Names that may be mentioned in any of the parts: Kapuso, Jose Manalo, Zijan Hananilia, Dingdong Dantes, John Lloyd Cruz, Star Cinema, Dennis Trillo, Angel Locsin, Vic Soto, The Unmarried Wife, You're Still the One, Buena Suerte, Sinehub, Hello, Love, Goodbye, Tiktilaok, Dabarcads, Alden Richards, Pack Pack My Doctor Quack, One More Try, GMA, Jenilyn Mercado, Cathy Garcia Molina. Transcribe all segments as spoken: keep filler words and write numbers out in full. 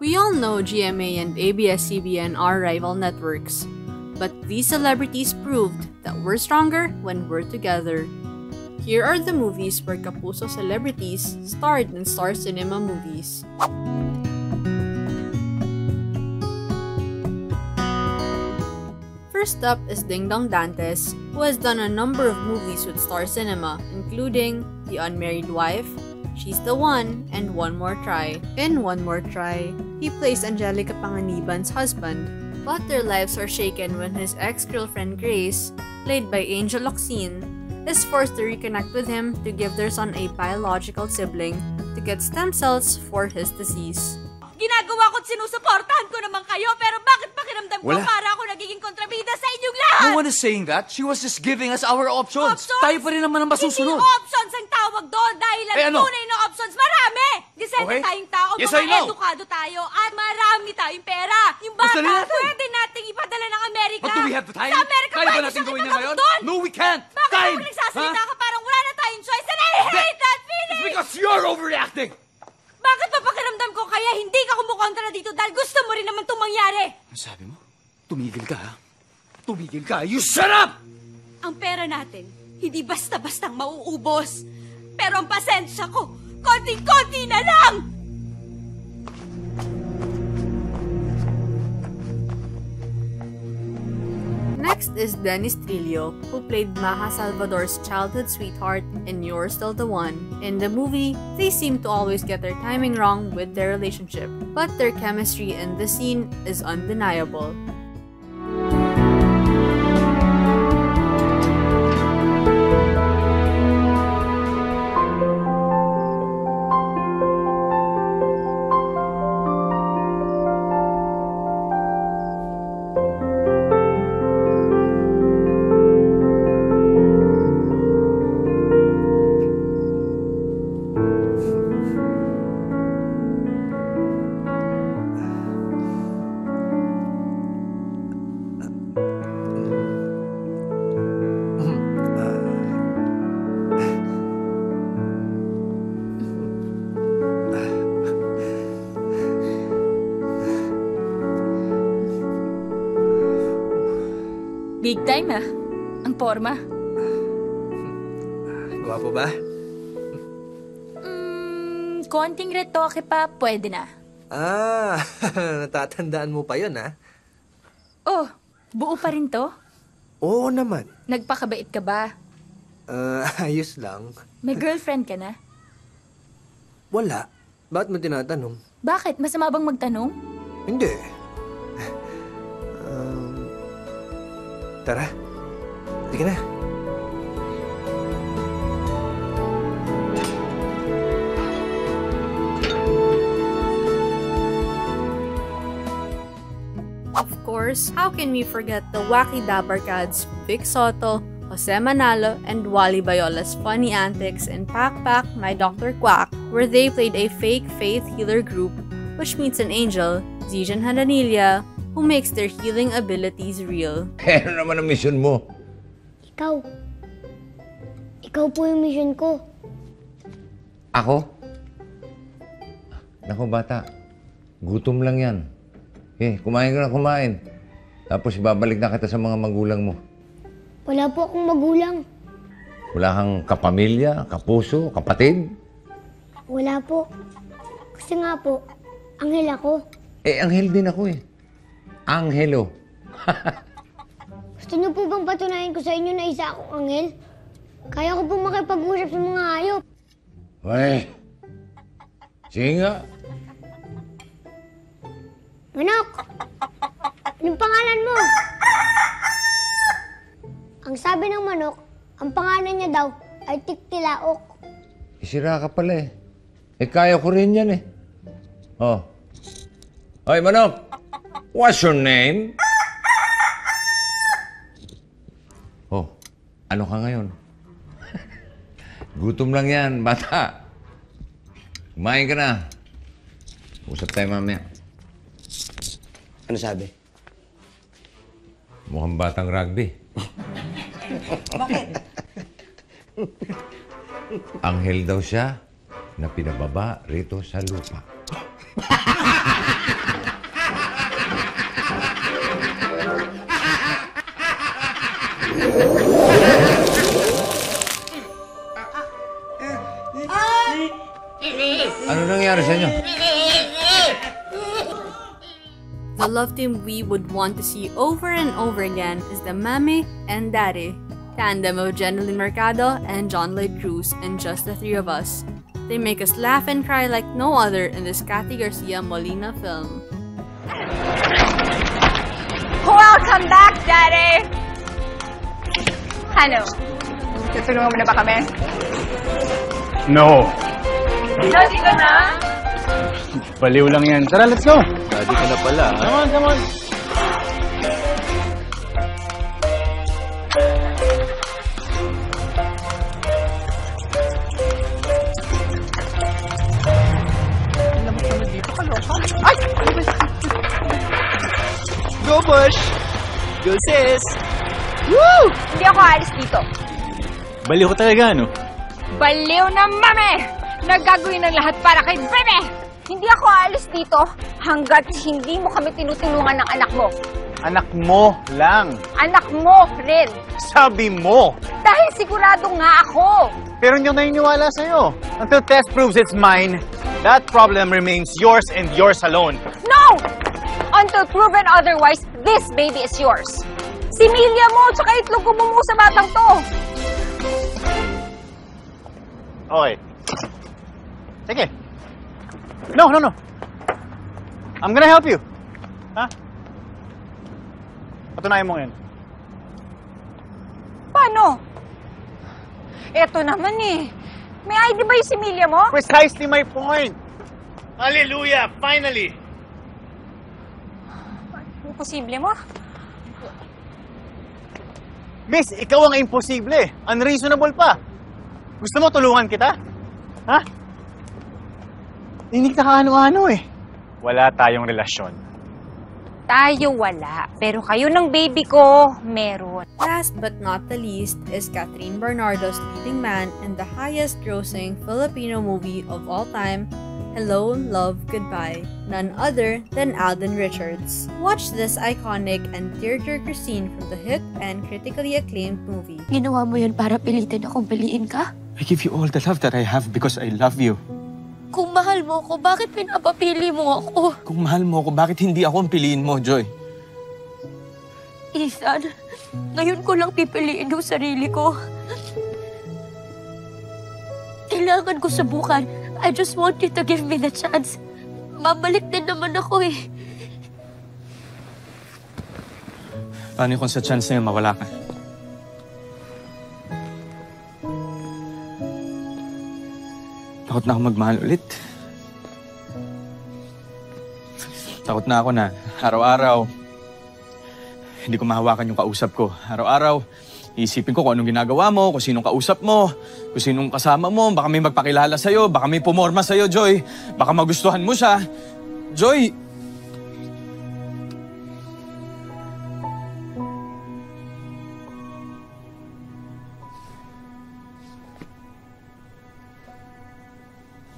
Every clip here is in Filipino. We all know G M A and A B S C B N are rival networks, but these celebrities proved that we're stronger when we're together. Here are the movies where Kapuso celebrities starred in Star Cinema movies. First up is Dingdong Dantes, who has done a number of movies with Star Cinema, including The Unmarried Wife, She's the One, and One More Try. In One More Try, he plays Angelica Panganiban's husband, but their lives are shaken when his ex-girlfriend Grace, played by Angel Locsin, is forced to reconnect with him to give their son a biological sibling to get stem cells for his disease. Ginagawa ko't sinusuportahan ko naman kayo, pero bakit pakiramdam ko para ako nagiging kontrabida sa inyong lahat? No one is saying that. She was just giving us our options. options? Tayo pa rin naman ang masusunod. Hindi options ang tawag doon dahil ang eh, ano? tunay na options marami. Disente okay. tayong tao, yes, mga edukado tayo at marami tayong pera. Yung bata, pwede nating ipadala ng Amerika. But do we have the time? Sa Amerika, kaya ba natin gawin niya ngayon? No, we can't. Bakit time? Bakit ako nagsasalita huh? ka parang wala na tayong choice and I hate that, that feeling? It's because you're overreacting. Bakit mapakiramdam ko kaya hindi ka kumukontra dito dahil gusto mo rin naman itong mangyari? Ano sabi mo? Tumigil ka, ha? Tumigil ka! You shut up! Ang pera natin, hindi basta-bastang mauubos. Pero ang pasensya ko, konti-konti na lang! Next is Dennis Trillo, who played Maha Salvador's childhood sweetheart in You're Still the One. In the movie, they seem to always get their timing wrong with their relationship, but their chemistry in the scene is undeniable. Big time, ah. Ang porma. Guwapo ba? Mm, konting retoke pa, pwede na. Ah, natatandaan mo pa yun, ah. Oh, buo pa rin to? Oo naman. Nagpakabait ka ba? Uh, ayos lang. May girlfriend ka na? Wala. Bakit mo tinatanong? Bakit? Masama bang magtanong? Hindi. Tara, sige na. Of course, how can we forget the wacky Dabarcads, Vic Soto, Jose Manalo, and Wally Bayola's funny antics in Pack Pack My Doctor Quack, where they played a fake faith healer group which meets an angel, Zijan Hananilia, who makes their healing abilities real. Eh, ano naman ang mission mo? Ikaw. Ikaw po yung mission ko. Ako? Naku, bata. Gutom lang yan. Eh, kumain ka na kumain. Tapos babalik na kita sa mga magulang mo. Wala po akong magulang. Wala kang kapamilya, kapuso, kapatid? Wala po. Kasi nga po, anghel ako. Eh, anghel din ako eh. Anghelo. Gusto niyo po bang patunayan ko sa inyo na isa akong anghel? Kaya ko po makipag-usap sa mga hayop. Uy! Sige nga. Manok! Anong pangalan mo? Ang sabi ng manok, ang pangalan niya daw ay Tiktilaok. Isira ka pala eh. Eh, kaya ko rin yan eh. Oh. Hoy, manok! What's your name? Oh, ano ka ngayon? Gutom lang yan, bata. Kumain ka na. Usap tayo mamaya. Ano sabi? Mukhang batang rugby. Bakit? Anghel daw siya na pinababa rito sa lupa. The love team we would want to see over and over again is the Mami and Daddy tandem of Jenilyn Mercado and John Lloyd Cruz and Just the Three of Us. They make us laugh and cry like no other in this Cathy Garcia Molina film. Welcome back, Daddy! Ano? Tutulungan mo na ba kami? No. No, dito na? Baliw lang yan. Tara, let's go! Daddy ka na pala. Come on, come on! Go, Bush! Go, sis! Woo! Hindi ako alis dito. Baliw ko talaga, no? Baliw na mami! Nagagawin ng lahat para kay Bebe! Hindi ako alis dito hanggat hindi mo kami tinutulungan ng anak mo. Anak mo lang. Anak mo rin. Sabi mo! Dahil sigurado nga ako. Pero hindi ako naniniwala sa'yo. Until test proves it's mine, that problem remains yours and yours alone. No! Until proven otherwise, this baby is yours. Si Milia mo, tsaka itlog gumumu sa batang to. Okay. Sige. No, no, no. I'm gonna help you. Ha? Patunayan mo ngayon. Paano? Eto naman eh. May I D ba yung si Milia mo? Precisely my point. Hallelujah! Finally! Imposible mo? Miss, ikaw ang imposible. Unreasonable pa. Gusto mo tulungan kita? Ha? Hindi ka kaano-ano eh. Wala tayong relasyon. Tayo wala. Pero kayo ng baby ko, meron. Last but not the least is Catherine Bernardo's leading man in the highest-grossing Filipino movie of all time, Hello, Love, Goodbye, none other than Alden Richards. Watch this iconic and tear-jerker scene from the hit and critically acclaimed movie. Ginawa mo yun para pilitin akong piliin ka? I give you all the love that I have because I love you. Kung mahal mo ako, bakit pinapapili mo ako? Kung mahal mo ako, bakit hindi ako ang piliin mo, Joy? Ethan, ngayon ko lang pipiliin yung sarili ko. Kailangan ko subukan. I just want you to give me the chance. Mabalik din naman ako eh. Paano kung sa chance na yun mawala ka? Takot na ako magmahal ulit. Takot na ako na araw-araw hindi ko mahawakan yung kausap ko. Araw-araw isipin ko kung anong ginagawa mo, kung sinong kausap mo, kung sinong kasama mo, baka may magpakilala sa'yo, baka may pumorma sa'yo, Joy. Baka magustuhan mo siya. Joy!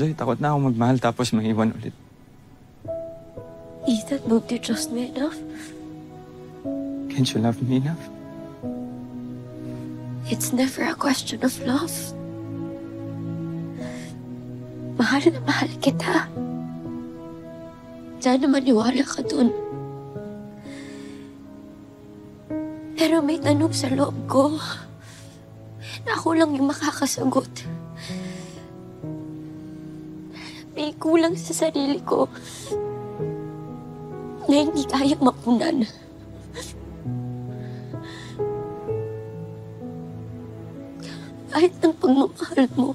Joy, takot na ako magmahal tapos mag-iwan ulit. Ethan, won't you trust me enough? Can't you love me enough? It's never a question of love. Mahal na mahal kita. Sana maniwala ka dun. Pero may tanong sa loob ko. Ako lang yung makakasagot. May kulang sa sarili ko na hindi kayang mapunan. Kahit ang pagmamahal mo.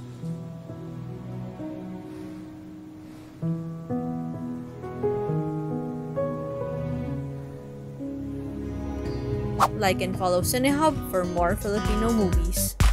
Like and follow Sinehub for more Filipino movies.